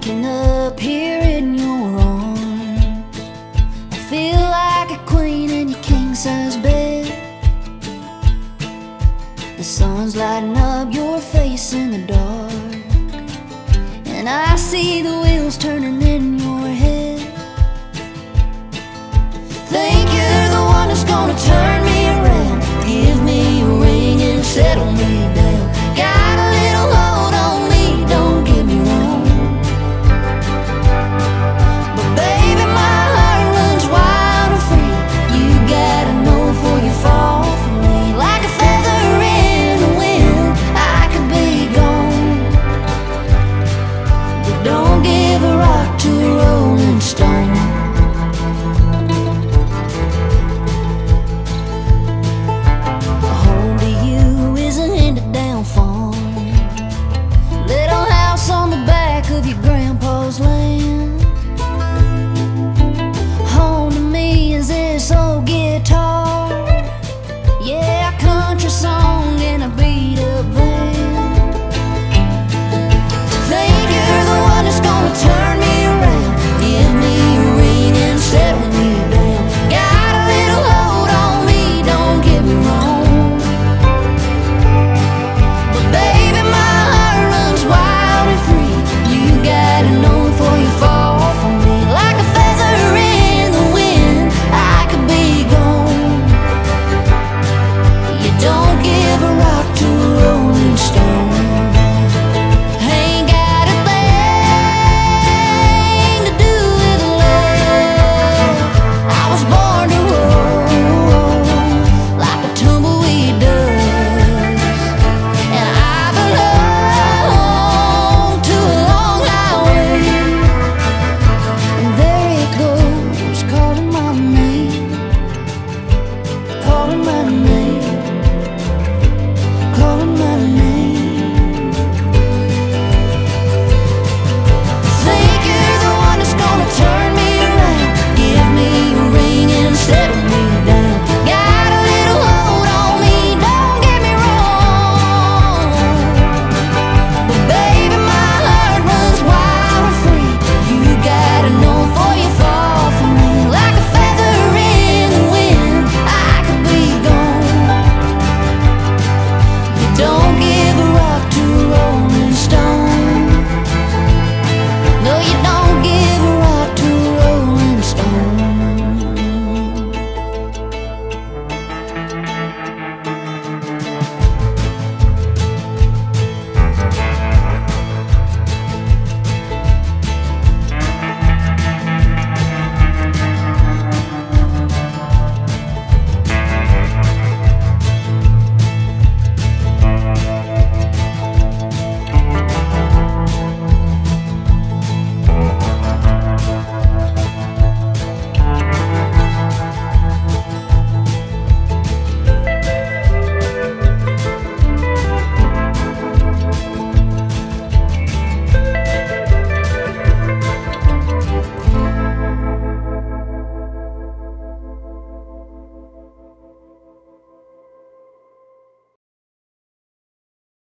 waking up here in your arms. I feel like a queen in your king-size bed. The sun's lighting up your face in the dark, and I see the wheels turning in your head. Think you're the one that's gonna turn me around, give me a ring and settle me.